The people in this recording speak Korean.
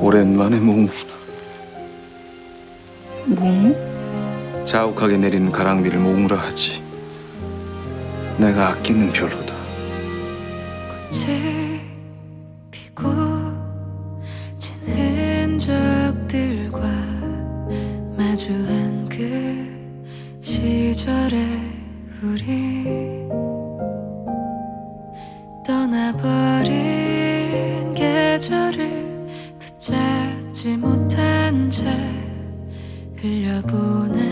오랜만에 모으구나. 모음? 자욱하게 내리는 가랑비를 모음으로 하지. 내가 아끼는 별로다. 꽃이 피고 지는 적들과 마주한 그 시절에 우리 떠나버린 계절을 붙잡지 못한 채 흘려보내